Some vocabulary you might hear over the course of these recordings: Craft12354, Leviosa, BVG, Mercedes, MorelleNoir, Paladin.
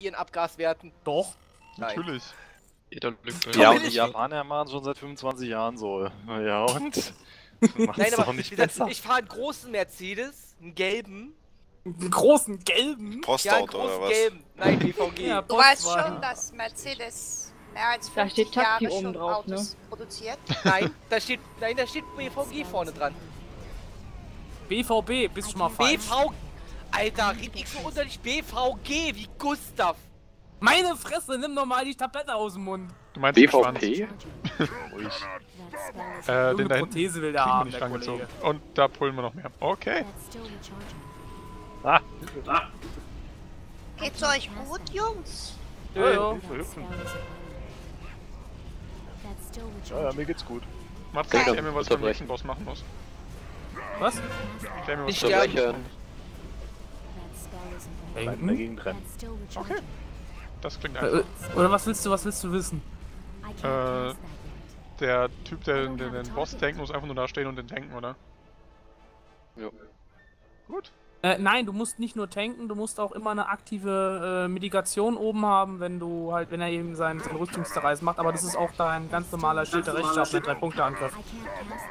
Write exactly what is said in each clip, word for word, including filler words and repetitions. ihren Abgaswerten? Doch. Nein. Natürlich. Jeder Lüfter. Ja, und die Japaner machen schon seit fünfundzwanzig Jahren so. Ja, und? Nein, aber nicht besser. Ich fahre einen großen Mercedes, einen gelben. Einen großen gelben? Postauto ja, oder was? Gelben. Nein, B V G. Ja, du weißt schon, dass Mercedes mehr als fünfzig Jahre schon Autos ne? produziert? Nein, da steht, nein, da steht B V G vorne dran. B V B, bist du mal falsch? B V G. Alter, red ich so unter dich. B V G, wie Gustav. Meine Fresse, nimm doch mal die Tablette aus dem Mund. Du meinst B V P? Ruhig. äh, den da Prothese will der haben, der Kollege. Und da pullen wir noch mehr. Okay. Ah. Ah. Geht's euch gut, Jungs? Ja, ja. Ja, ja, mir geht's gut. Matze, ich erklär mir, was du am nächsten Boss machen musst. Was? Ich erklär mir, was du am nächsten Boss machen musst. Bleiben dagegen rennen. Okay. Das klingt einfach. Oder was willst du, was willst du wissen? Äh, der Typ, der den, den, den Boss tankt, muss einfach nur da stehen und den tanken, oder? Ja. Gut. Äh, nein, du musst nicht nur tanken, du musst auch immer eine aktive äh, Mitigation oben haben, wenn du halt, wenn er eben seinen, seinen Rüstungsterreiß macht, aber das ist auch dein ganz normaler Schild der Rechtschaft mit drei Punkte Angriff.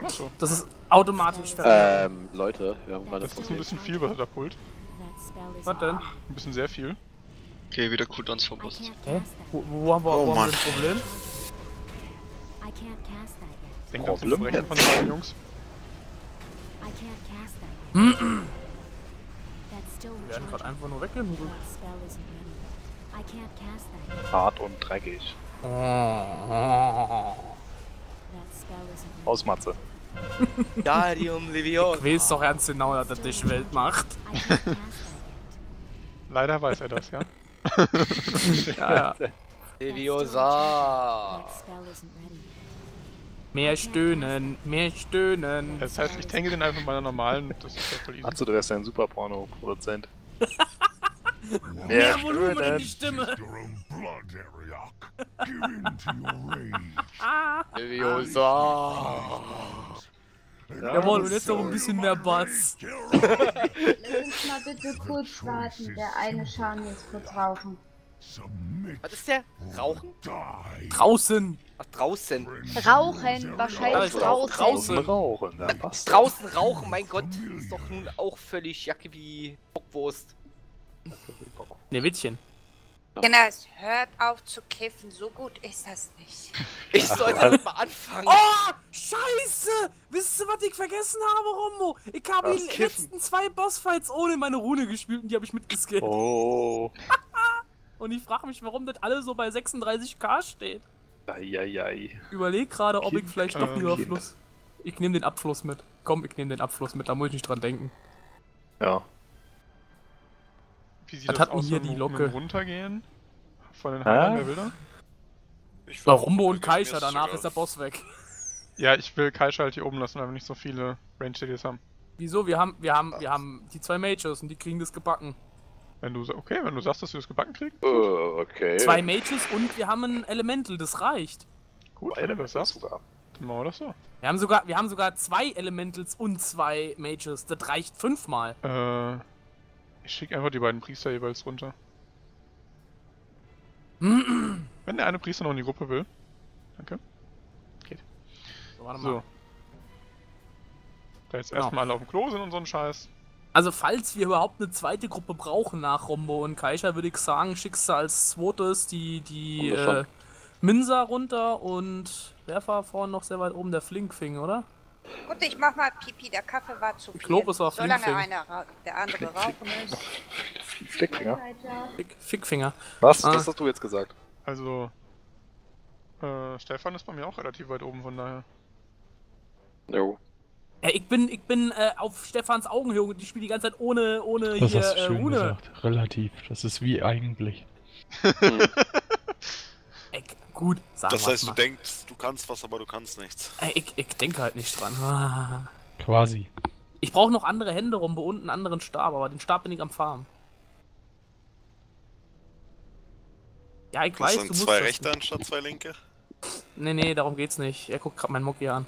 Achso. Das ist automatisch verwendet. Ähm, Leute, wir haben gerade das ist ein bisschen viel bei der Pult. Was denn? Ein bisschen sehr viel. Okay, wieder Cooldowns verpasst. Hä? Wo, wo haben wir oh, auch ein Problem? Ich denke auf das Recht von den Jungs. Wir werden gerade einfach nur weggenommen. Hart und dreckig. Ausmatze. Darium Livio. Ich weiß doch ernst genau, dass das dich Welt macht. Leider weiß er das, ja. ja, ja. Leviosa. Mehr stöhnen, mehr stöhnen. Das heißt, ich tanke den einfach mal der normalen. Das ist ja voll easy. Achso, du wärst ja ein super Porno-Produzent. mehr mehr Volumen in die Stimme. Leviosa. Ja, jawohl, und jetzt noch ein bisschen mehr Bass. Lass uns mal bitte kurz warten, der eine Schan jetzt kurz rauchen. Was ist der? Rauchen? Draußen! Ach, draußen! Rauchen, wahrscheinlich ja, draußen! Draußen rauchen, dann passt. Draußen rauchen, mein Gott, ist doch nun auch völlig Jacke wie Bockwurst. Ne, Wittchen. Kinders, hört auf zu kiffen, so gut ist das nicht. Ich sollte damit mal anfangen. Oh, scheiße! Wisst ihr, was ich vergessen habe, Rombo? Ich habe die letzten zwei Bossfights ohne meine Rune gespielt und die habe ich mitgeskillt. Oh. Und ich frage mich, warum das alle so bei sechsunddreißig K steht. Eieiei. Überleg gerade, ob ich vielleicht doch lieber Fluss... Ich nehme den Abfluss mit. Komm, ich nehme den Abfluss mit, da muss ich nicht dran denken. Ja. Wie sieht das, das aus, hier die Locke runtergehen? Von den Haaren der Wilder? Ich war Rumbo und Kaisha, danach ist der Boss weg. Ja, ich will Kaisha halt hier oben lassen, weil wir nicht so viele Range-T Ds haben. Wieso? Wir haben, wir haben, wir haben die zwei Mages und die kriegen das gebacken. Wenn du okay, wenn du sagst, dass wir das gebacken kriegen? Uh, okay. Zwei Mages und wir haben ein Elemental, das reicht. Gut, wenn du das sagst. Dann machen wir das so. Wir haben sogar, wir haben sogar zwei Elementals und zwei Mages, das reicht fünfmal. Äh... Ich schick einfach die beiden Priester jeweils runter. Wenn der eine Priester noch in die Gruppe will. Danke. Geht. So, warte mal. So. Da jetzt genau. Erstmal alle auf dem Klo sind und so ein Scheiß. Also, falls wir überhaupt eine zweite Gruppe brauchen nach Rombo und Kaisha, würde ich sagen, schickst du als zweites die, die äh, Minsa runter und wer war vorhin noch sehr weit oben? Der Flinkfing, oder? Gut, ich mach mal Pipi, der Kaffee war zu viel. Solange einer der andere rauchen ist. Fickfinger. Fick, Fickfinger. Was? Ah. Das hast du jetzt gesagt. Also, äh, Stefan ist bei mir auch relativ weit oben, von daher. Jo. Ja, ich bin, ich bin äh, auf Stefans Augenhöhe und ich spiele die ganze Zeit ohne, ohne das hier, hast du schön äh, ohne. Gesagt. Relativ, das ist wie eigentlich. Hm. Ich, gut, sag das heißt, mal. Du denkst, du kannst was, aber du kannst nichts. Ich, ich denke halt nicht dran. Ah. Quasi. Ich brauche noch andere Hände rum, bei unten einen anderen Stab, aber den Stab bin ich am Farmen. Ja, ich das weiß, du musst zwei rechte anstatt zwei linke? Nee, nee, darum geht's nicht. Er guckt gerade meinen Mock hier an.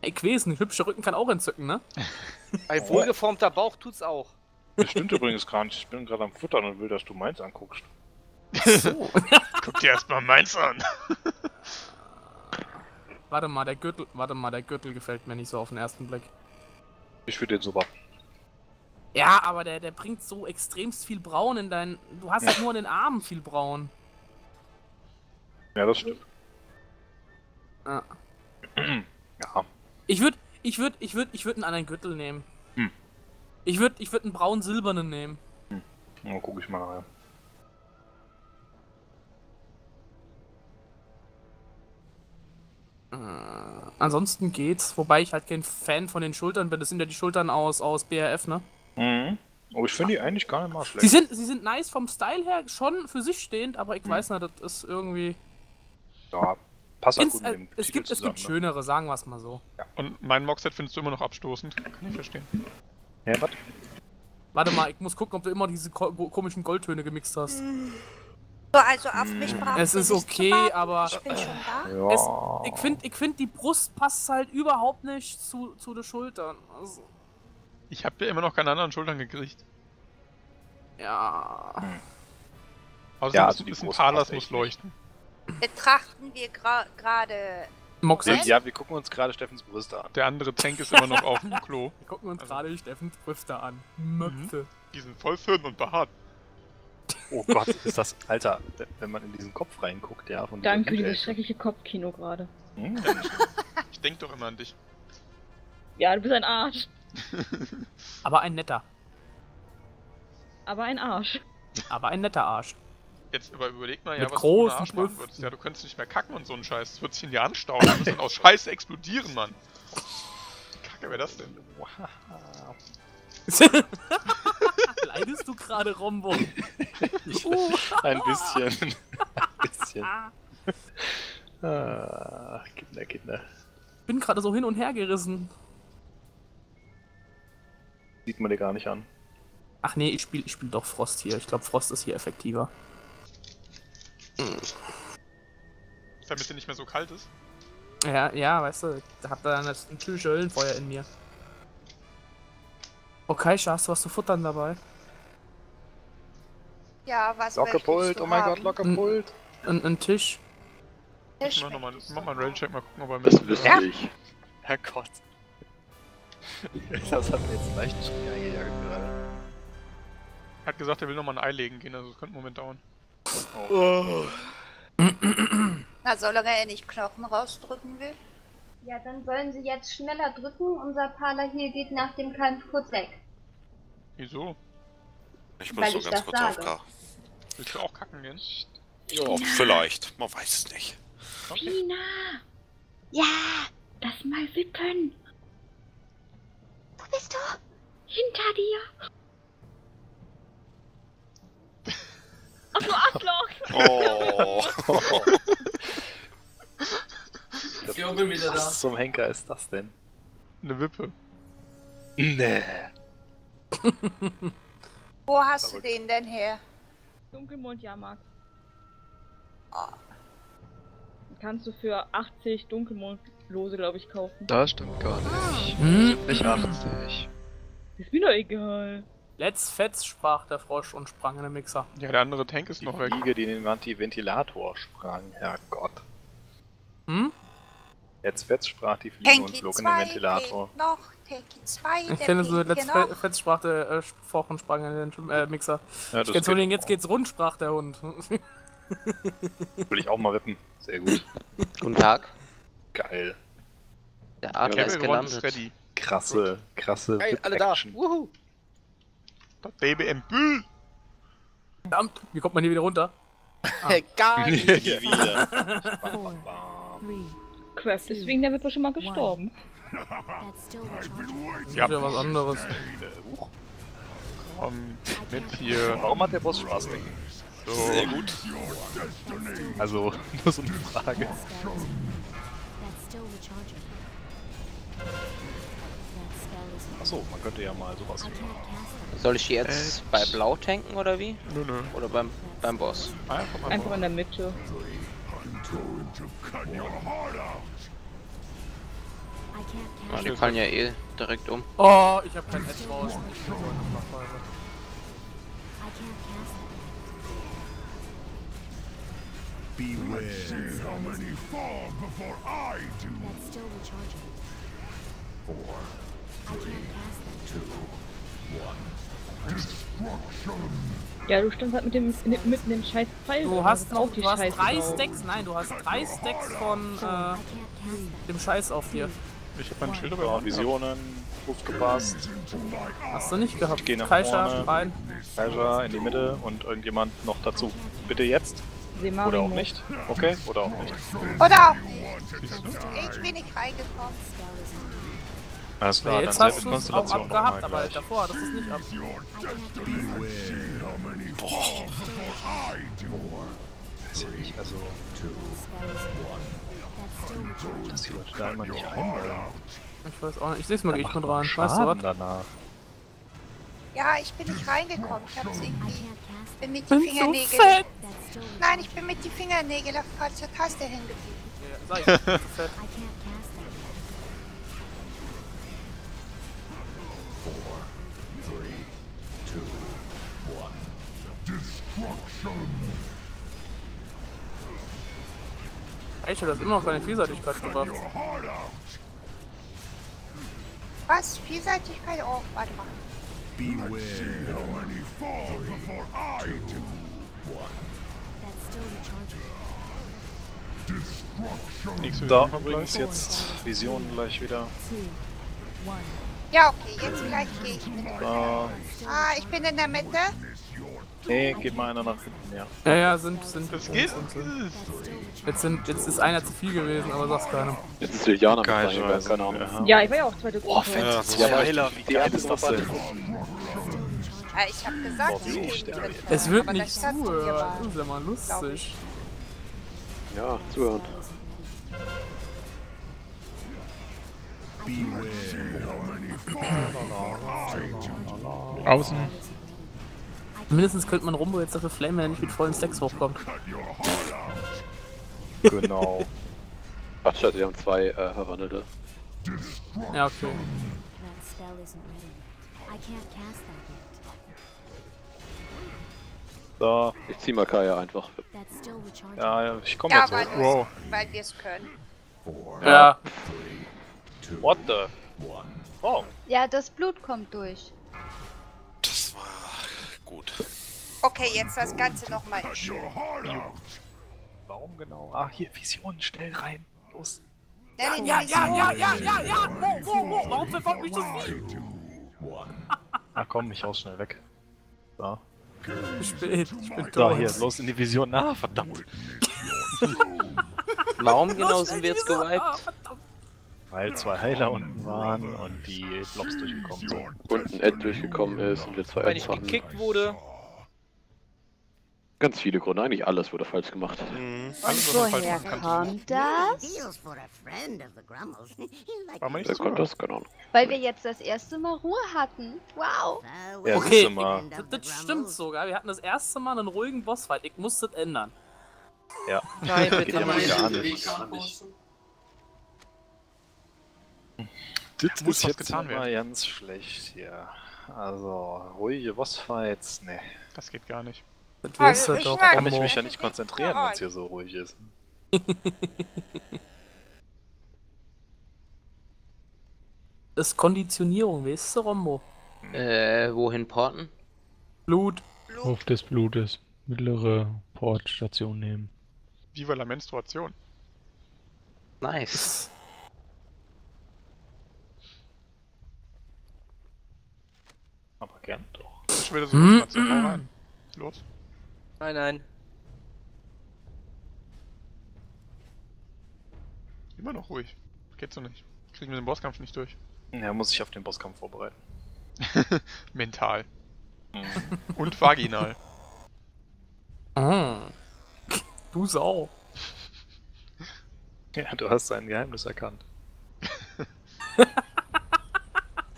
Ey, Quesen, hübscher Rücken kann auch entzücken, ne? Ein wohlgeformter Bauch tut's auch. Das stimmt übrigens gar nicht. Ich bin gerade am Futtern und will, dass du meins anguckst. So. Guck dir erstmal meins an. Warte mal, der Gürtel. Warte mal, der Gürtel gefällt mir nicht so auf den ersten Blick. Ich finde den super. Ja, aber der, der bringt so extremst viel Braun in deinen. Du hast halt nur in den Armen viel Braun. Ja, das stimmt. Ah. Ja. Ich würde, ich würde, ich würde, ich würde einen anderen Gürtel nehmen. Hm. Ich würde, ich würde einen braun-silbernen nehmen. Hm. Na, guck ich mal rein. Äh, ansonsten geht's, wobei ich halt kein Fan von den Schultern bin. Das sind ja die Schultern aus, aus B R F, ne? Mhm. Oh, ich finde die eigentlich gar nicht mal schlecht. Sie sind, sie sind nice vom Style her, schon für sich stehend, aber ich hm. weiß nicht, das ist irgendwie... Ja, passt auch gut mit dem es Titel gibt, zusammen, es gibt ne? schönere, sagen wir es mal so. Ja. Und mein Mockset findest du immer noch abstoßend? Kann ich verstehen. Ja, was? Warte mal, ich muss gucken, ob du immer diese ko komischen Goldtöne gemixt hast. So, also auf mich brauchen. Es ist okay, aber... Ich bin schon da. Ja. Es, ich finde, ich find, die Brust passt halt überhaupt nicht zu, zu den Schultern. Also... Ich hab ja immer noch keine anderen Schultern gekriegt. Ja. Außerdem ja, also ist ein Palas muss leuchten. Betrachten wir gerade. Mockset? Ja, wir gucken uns gerade Steffens Brüste an. Der andere Tank ist immer noch auf dem Klo. Wir gucken uns gerade also. Steffens Brüste an. Möpfe. Mhm. Die sind voll firm und behaart. Oh Gott, ist das. Alter, wenn man in diesen Kopf reinguckt, ja. Von Danke, dieses schreckliche Kopfkino gerade. Hm? Ich denk doch immer an dich. Ja, du bist ein Arsch. Aber ein netter. Aber ein Arsch. Aber ein netter Arsch. Jetzt aber überleg mal, ja, mit was du für einen Arsch machen würdest. Ja, du könntest nicht mehr kacken und so einen Scheiß. Das wird sich in dir anstauen. Das wird aus Scheiße explodieren, Mann. Kacke wäre das denn? Wow. Leidest du gerade, Rombo? Ich, uh. Ein bisschen. Ein bisschen. Ah, Kinder, Kinder. Ich bin gerade so hin und her gerissen. Sieht man dir gar nicht an. Ach nee, ich spiele ich spiel doch Frost hier. Ich glaube, Frost ist hier effektiver. Damit es nicht mehr so kalt ist? Ja, ja, weißt du, da hat er dann das natürliche Höllenfeuer in mir. Okay, hast du was zu futtern dabei? Ja, was Lockerpult, oh mein Gott, Lockerpult! Ein, ein Tisch. Ich mach nochmal einen Railcheck, mal gucken, ob er mit ist. Herrgott. Das hat mir jetzt einen leichten Schritt eingejagt gerade. Hat gesagt, er will nochmal ein Ei legen gehen, also das könnte einen Moment dauern. Oh. Na, solange er nicht Knochen rausdrücken will. Ja, dann sollen sie jetzt schneller drücken. Unser Parler hier geht nach dem Kampf kurz weg. Wieso? Ich muss so ganz kurz auf K. Willst du auch kacken gehen? Ja, vielleicht. Man weiß es nicht. Okay. Fina! Ja! Das mal wippen! Wo bist du? Hinter dir! Ach so, Arschloch! Oh! Ich bin wieder da. Was zum Henker ist das denn? Eine Wippe. Nee. Wo hast du den denn her? Dunkelmond-Jahrmarkt. Oh. Kannst du für achtzig Dunkelmondlose, glaube ich, kaufen. Das stimmt gar nicht. Hm? Nicht achtzig. Ist mir doch egal. Let's Fetz, sprach der Frosch und sprang in den Mixer. Ja, der andere Tank ist die noch weg. Die Fliege, die in den Ventilator sprang, Herrgott. Hm? Let's Fetz sprach die Fliege und flog in den Ventilator. Noch, Tanky zwei, ich kenne so, Let's Fetz sprach der äh, Frosch und sprang in den äh, Mixer. Ja, ich kenne so den, jetzt geht's rund, sprach der Hund. Will ich auch mal wippen. Sehr gut. Guten Tag. Geil. Der Adler ja, ist gelandet. Krasse, krasse hey, alle da. Wuhu. Baby im Bühl! Verdammt, wie kommt man hier wieder runter? Ah. Gar nicht wieder. Craft, deswegen der wird doch schon mal gestorben. Ich hab ja was anderes. Komm mit hier. Warum hat der Boss Spaß weg? So. Sehr gut. Also, nur so eine Frage. Achso, man könnte ja mal sowas machen. Soll ich jetzt äh, bei Blau tanken oder wie? Nö, nö. Oder beim, beim Boss? Einfach, mal Einfach in der Mitte. Oh, die fallen ja eh direkt um. Oh, ich hab kein Edge raus. Beware. Let's see how many fall before I do. That's still recharging. Four, three, two, one. Destruction. Ja, du standst halt mit dem mit dem scheiß Pfeil. Du hast auch die Scheiße. Du hast drei Stacks. Nein, du hast drei Stacks von äh, dem Scheiß auf dir. Ich hab mein Schild aber Visionen, Luft gepasst. Hast du nicht gehabt? Geh nach vorne, rein. Kaiser in die Mitte und irgendjemand noch dazu. Bitte jetzt. Oder auch nicht. Okay, oder auch nicht. Oder auch nicht. Ich bin nicht reingekommen. Alles klar, nee, jetzt dann hast du es auch abgehabt, aber davor hattest du es nicht ab. Boah. Das ist nicht, also... Dass die Leute da immer nicht einbleiben. Ich weiß auch nicht, ich seh's mal, ich bin rein. Weißt du was? Danach. Ja, ich bin nicht reingekommen, ich hab's irgendwie... Ich bin mit den Fingernägeln... So Nein, ich bin mit den Fingernägeln auf der Taste hingeblieben. Ja, sag ich, das ist fett. Ich hab das immer noch keine Vielseitigkeit gebracht. Was? Vielseitigkeit? Oh, warte mal. Da übrigens jetzt Visionen gleich wieder. Ja, okay, jetzt gleich gehe ich mit. Ah, ich bin in der Mitte. Nee, geht mal einer nach hinten, ja. Ja, ja, sind, sind, das geht. Jetzt sind, jetzt ist einer zu viel gewesen, aber sag's keiner. Jetzt ist Juliana mit reingegangen, keine Ahnung. Ja, ich war ja auch zweite Gruppe. Oh, fett, zwei Heiler, wie geil ist das denn? Ich hab gesagt, ich bin mit. Es wird nicht zuhören, das ist ja mal lustig. Ja, zuhören. Außen. Mindestens könnte man Rumbo jetzt dafür flamen, wenn er nicht mit vollen Stacks hochkommt. Genau. Ach scheiße, wir haben zwei äh, Verwandelte. Ja, okay. So, ich zieh mal Kaya einfach. Ja, ja, ich komme ja, jetzt weil hoch. Wow. Weil wir es können. Ja. What the? Oh. Ja, das Blut kommt durch. Das war... Gut. Okay, jetzt das Ganze nochmal. Warum genau? Ah, hier, Vision, schnell rein. Los. Ja, ja, ja, ja, ja, ja, ja. Wo, wo, wo? Warum verfolgt mich das nicht? Na komm, ich hau's schnell weg. Da. Ich bin, ich bin da, hier, los in die Vision. Na, verdammt. Warum genau sind wir jetzt gewiped? Weil zwei Heiler unten waren und die Blobs durchgekommen sind. Und ein Ed durchgekommen ist und wir zwei Eds hatten. Wenn ich gekickt wurde... Ganz viele Gründe, eigentlich alles wurde falsch gemacht. Mhm. Alles wurde falsch gemacht. Kommt das? Wer kommt das? Genau. Weil wir jetzt das erste Mal Ruhe hatten. Wow. Okay, das stimmt sogar. Wir hatten das erste Mal einen ruhigen Bossfight. Ich muss das ändern. Ja. Nein, bitte gar nicht. Das muss jetzt getan werden. Ganz schlecht hier. Also, ruhige Bossfights, ne. Das geht gar nicht. Das also, halt doch. Kann ich mich ja nicht konzentrieren, wenn es hier so ruhig ist. Das ist Konditionierung, weißt du, Rombo? Äh, wohin porten? Blut. Blut. Hof des Blutes. Mittlere Portstation nehmen. Viva la Menstruation. Nice. Aber gern doch. Ich will das so hm. rein. Los. Nein, nein. Immer noch ruhig. Geht so nicht. Kriegen wir den Bosskampf nicht durch. Ja, muss ich auf den Bosskampf vorbereiten. Mental. Und vaginal. Ah. Du Sau. Ja, du hast sein Geheimnis erkannt.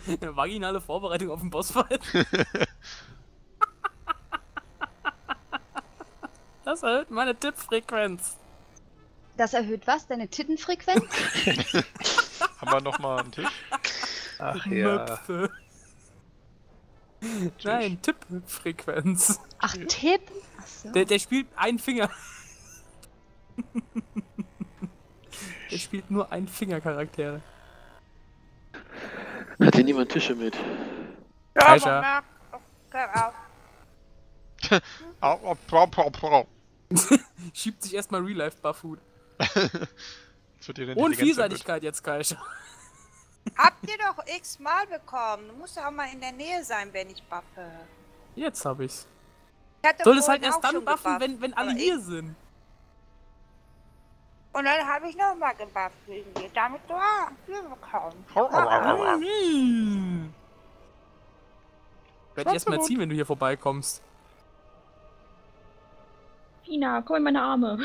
Eine vaginale Vorbereitung auf den Bossfight. Das erhöht meine Tippfrequenz. Das erhöht was? Deine Tittenfrequenz? Haben wir nochmal einen Tisch? Ach ja. Möpfe. Nein, Tippfrequenz. Ach, Tipp? Ach so. Der, der spielt einen Finger. Er spielt nur einen Fingercharakter. Hat hier niemand Tische mit? Ja, schiebt sich erstmal Real Life Barfood. Und Vielseitigkeit jetzt, Kaisha. Habt ihr doch x-mal bekommen. Du musst ja auch mal in der Nähe sein, wenn ich buffe. Jetzt hab ich's. Ich soll es halt erst dann buffen, wenn, wenn alle hier sind. Und dann habe ich nochmal gebufft wegen dir. Damit du auch Flügel bekommst. Ich werde dich erstmal ziehen, wenn du hier vorbeikommst. Fina, komm in meine Arme.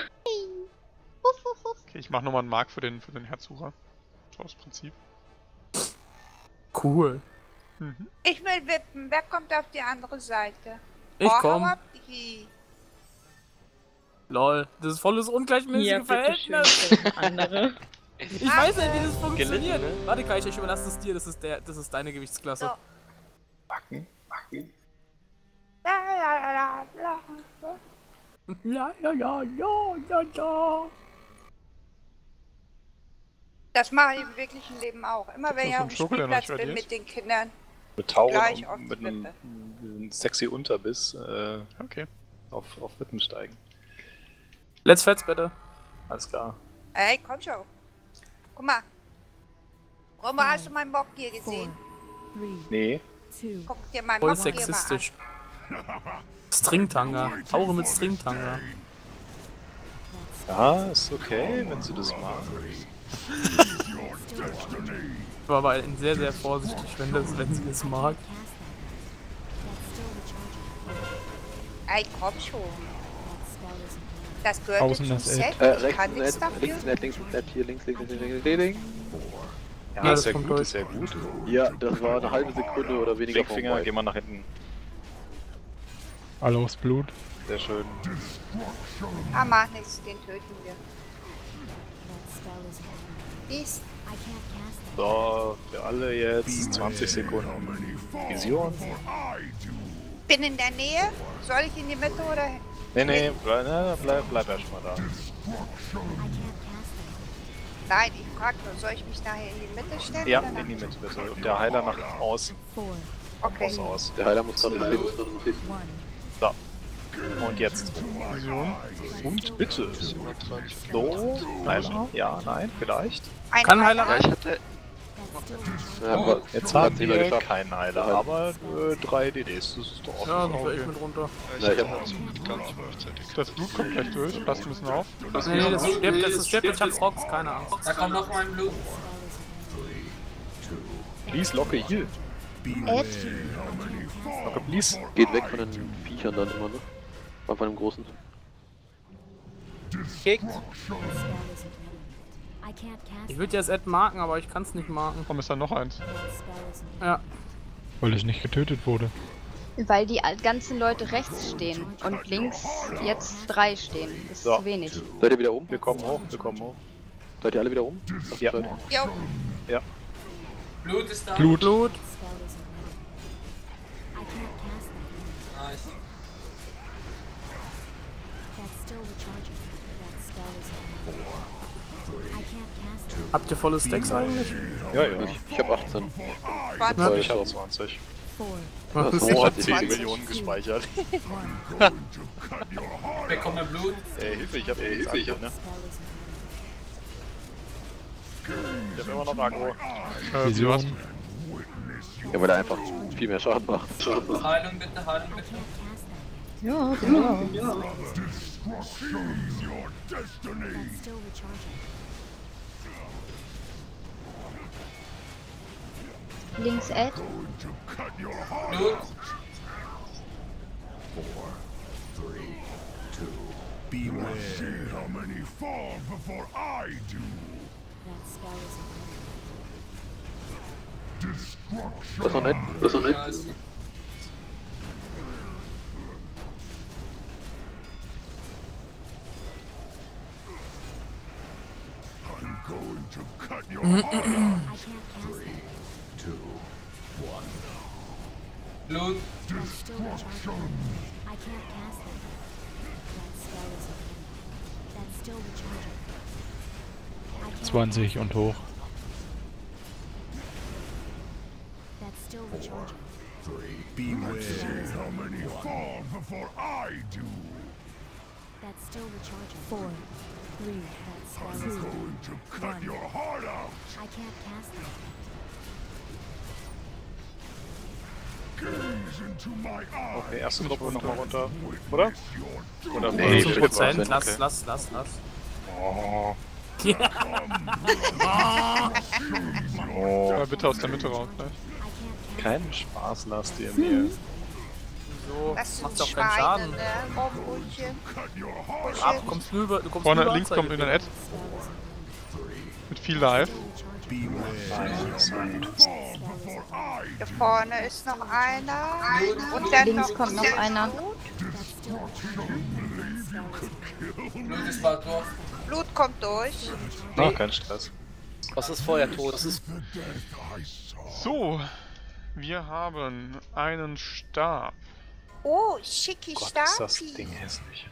Okay, ich mache nochmal einen Mark für den, für den Herzsucher. So aus Prinzip. Cool. Mhm. Ich will wippen. Wer kommt auf die andere Seite? Ich oh, komm. Lol, das ist volles ungleichmäßige ja, Verhältnis. Andere. Ich Ach, weiß nicht, wie das funktioniert. Gelitten. Warte, Kai, ich überlasse es dir. Das ist, der, das ist deine Gewichtsklasse. So. Backen, backen. La la la la. La la la la la. Das mache ich im wirklichen Leben auch. Immer wenn ich auf dem Spielplatz bin mit den Kindern. Betauern und mit einem, einem sexy Unterbiss äh, okay. auf, auf Wippen steigen. Let's Fetz bitte. Alles klar. Ey, komm schon. Guck mal. Guck mal, hast du meinen Bock hier gesehen? Four, three, nee. Two. Guck dir meinen Bock hier mal an. Voll sexistisch. Stringtanga. Taure mit Stringtanga. Ja, ist okay, wenn sie das machen. Ich war aber sehr, sehr vorsichtig, wenn, das, wenn sie das mag. Ey, komm schon. Das gehört zum Set. Äh, rechts, rechts, links, links, hier, links, links, links, links, links. Ja, das ist ja gut, das ist ja gut. Ja, das war eine halbe Sekunde oder weniger. Blinkfinger, geh mal nach hinten. Alle aufs Blut. Sehr schön. Ah, mach nichts, den töten wir. So, für alle jetzt zwanzig Sekunden. Vision. Bin in der Nähe. Soll ich in die Mitte oder? Nee, nee, bleib, na, bleib, bleib erstmal da. Nein, ich frag nur, soll ich mich nachher in die Mitte stellen? Ja, in die Mitte bitte. Und der Heiler nach außen. Okay. Außen aus. Der Heiler muss dann nach hinten. So. Und jetzt. Und bitte. So. Heiler? Ja, nein, vielleicht. Ein Kann Heiler reichen? Ja, jetzt haben wir keinen Heiler, aber drei D Ds, das ist doch auch. Ja, dann fahre ich mit runter. Ich hab ganz fünfzeitig. Das Blut kommt gleich durch, lass müssen auf. Nee, das stirbt, das stirbt, ich hab Frogs, keine Angst. Da kommt noch mal ein Blut. Please, Locke, heal. Locke, please. Geht weg von den Viechern dann immer, ne? Von einem großen. Kick. Ich würde jetzt Ed marken, aber ich kann es nicht marken. Warum ist da noch eins? Ja. Weil ich nicht getötet wurde. Weil die ganzen Leute rechts stehen und links jetzt drei stehen. Das ist so. Zu wenig. Seid ihr wieder oben? Wir kommen hoch, wir kommen hoch. Seid ihr alle wieder oben? Ja. Ja. Ja. Blut ist da. Blut, Blut. Nice. Habt ihr volle Stacks eigentlich? Ja, ja, ich, ich hab achtzehn. zwanzig. Ich hab zwanzig. Oh, hat zehn Millionen gespeichert. Wer kommt mit Blut? Ey, Hilfe, ich hab ey, Hilfe, ich hab, ne? Ich hab immer noch Agro. Äh, Vision. Ja, weil er einfach viel mehr Schaden macht. Heilung bitte, Heilung bitte. Ja, genau. Ja. Links Ed. Das war nett, das war nett. I'm going to cut your heart out. Three, two, one. Blood destruction. I can't cast it. That spell is over. That zwanzig und hoch. Okay, erste Gruppe nochmal runter, oder? Oder nee, fünfzig Prozent, okay. lass, lass, lass, lass. Oh. Ja. Oh. Ja, bitte aus der Mitte raus, ne? Keinen Spaß lasst ihr mir. So, das macht doch keinen Schaden. Ne? Oh, ah, du kommst rüber, du kommst vorne rüber, links kommt in den Ad. Mit viel Life. Da vorne ist noch einer. Und dann links noch kommt noch einer. Blut kommt durch. Nee. Oh, kein Stress. Was ist vorher tot? Das ist so, wir haben einen Stab. Oh, schicki Gott, Stab. Ist das Ding hässlich.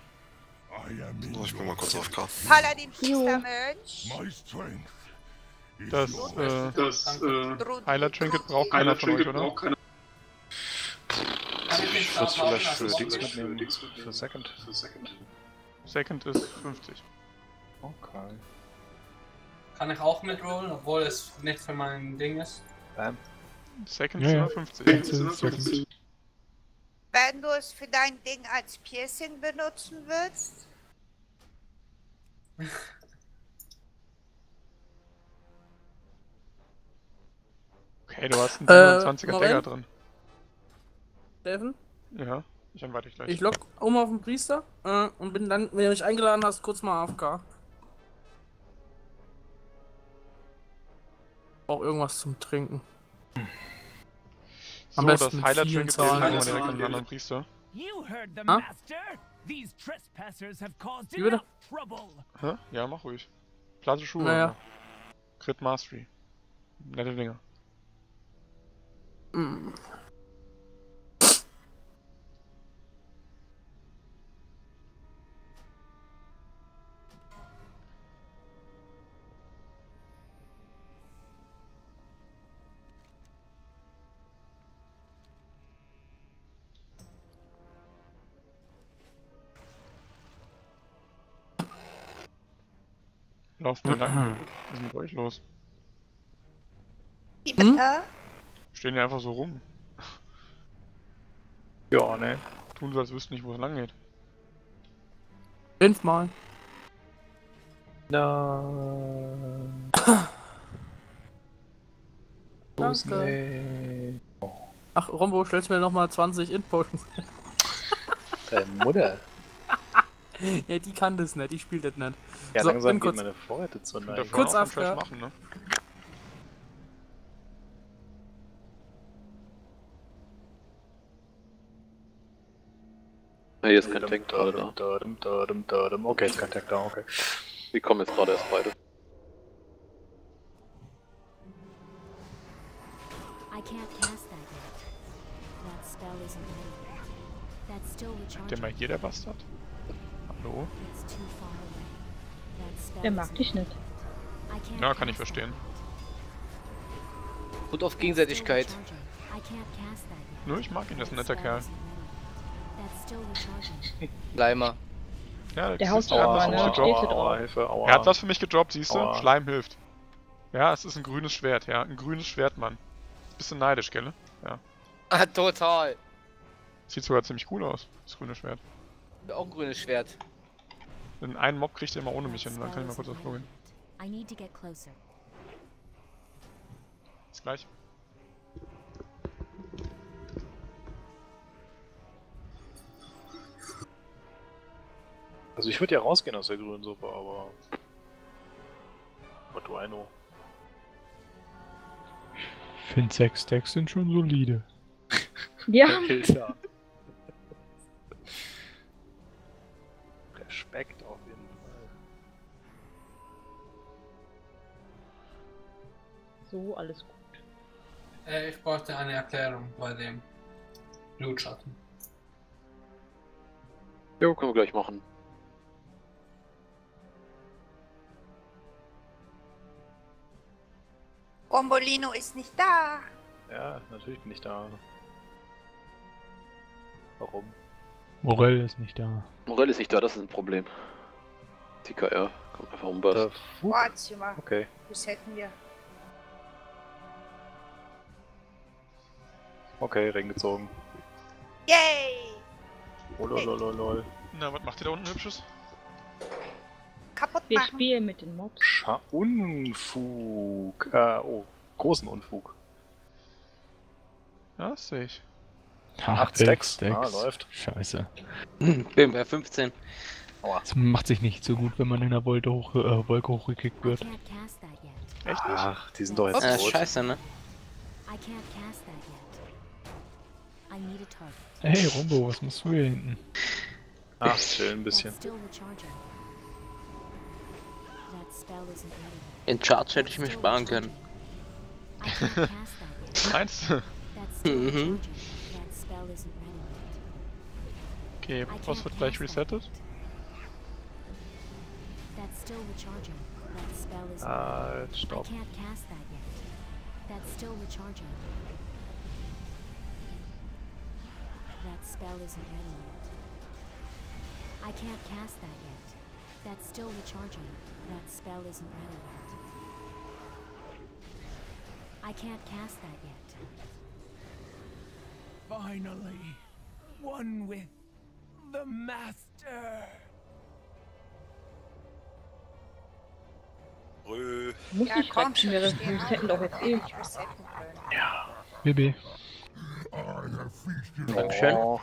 Oh, ich bin mal kurz auf K. Paladin Priestermönch. Das, äh, das, äh, Heiler Trinket braucht keiner von euch, oder? Keine... Also ich würde es vielleicht für Dings mitnehmen, Dings mitnehmen. Für Second. Für Second. Second ist fünfzig. Okay. Kann ich auch mitrollen, obwohl es nicht für mein Ding ist? Bam. Second ja, ja. fünfzig. fünfzig. Wenn du es für dein Ding als Piercing benutzen willst? Okay, du hast einen siebenundzwanziger äh, Dagger drin. Steffen? Ja, ich entweite dich gleich. Ich lock um auf den Priester äh, und bin dann, wenn du mich eingeladen hast, kurz mal A F K. Auch irgendwas zum Trinken. Hm. Am so, besten das Highlight Trinket direkt an den anderen Priester. Ha? Wie bitte? Hä? Ja, mach ruhig. Platte Schuhe. Naja. Crit Mastery. Nette Dinger. Mm. Lauft mir lang. Was ist mit euch los? Wie bitte? Hm? Stehen ja einfach so rum. Ja, ne. Tun so, als wüssten nicht, wo es lang geht. Fünfmal. Nein. Danke. Oh. Ach, Rombo, stellst mir nochmal zwanzig Inpotions. Deine Mutter. Ja, die kann das nicht, die spielt das nicht. Ja, so, langsam geht kurz meine Vorräte zu Neige. Kurz abschließen. Ne? Hey, hier ist kein Tank da, da, da, da, da, da. Okay, ist kein Tank da, okay. Wir kommen jetzt gerade erst beide. Hat mal hier der Bastard? Hallo? Der mag dich nicht. Ja, kann ich verstehen. Gut auf Gegenseitigkeit. Nö, ich mag ihn, das ist ein netter Kerl. Schleimer. Ja, der Hausdauer, ne? Er hat was für mich gedroppt, siehst du? Schleim hilft. Ja, es ist ein grünes Schwert, ja. Ein grünes Schwert, Mann. Bisschen neidisch, gell? Ja. Ah, total. Sieht sogar ziemlich cool aus, das grüne Schwert. Auch ein grünes Schwert. Denn einen Mob kriegt er immer ohne mich hin, dann kann ich mal kurz auf Klo gehen. Bis gleich. Also ich würde ja rausgehen aus der grünen Suppe, aber... What do I know? Ich finde sechs Stacks sind schon solide. Ja. Der Respekt auf jeden Fall. So, alles gut. Äh, ich brauchte eine Erklärung bei dem Blutschatten. Jo, können wir gleich machen. Bombolino ist nicht da. Ja, natürlich bin ich da. Warum? Morell ist nicht da. Morell ist nicht da, das ist ein Problem. T K R, kommt einfach um was. Vorzimmer. Okay. Das hätten wir. Okay, Ring gezogen. Yay! Oh, lol, lol, lol, lol. Na, was macht ihr da unten Hübsches? Kaputt machen. Wir spielen mit den Mobs. Scha Unfug. Äh, oh, großen Unfug. Ja, das sehe ich. acht Stacks. Ah, läuft. Scheiße. Bin bei fünfzehn. Aua. Das macht sich nicht so gut, wenn man in der Wolke, hoch, äh, Wolke hochgekickt wird. Echt nicht? Ach, die sind doch jetzt tot. Äh, scheiße, ne? Hey, Rombo, was machst du hier hinten? Ach, chill ein bisschen. In Charge hätte ich mir sparen können. Meinst du? Mhm. Okay, was wird gleich resettet? Ah, jetzt stopp. That spell isn't ready yet. I can't cast that yet. That's still recharging. That spell isn't ready yet. I can't cast that yet. Finally, one with the master. Muss ja, ich quatschen, wir hätten doch jetzt ewig resetten können. Ja, Baby. Dankeschön.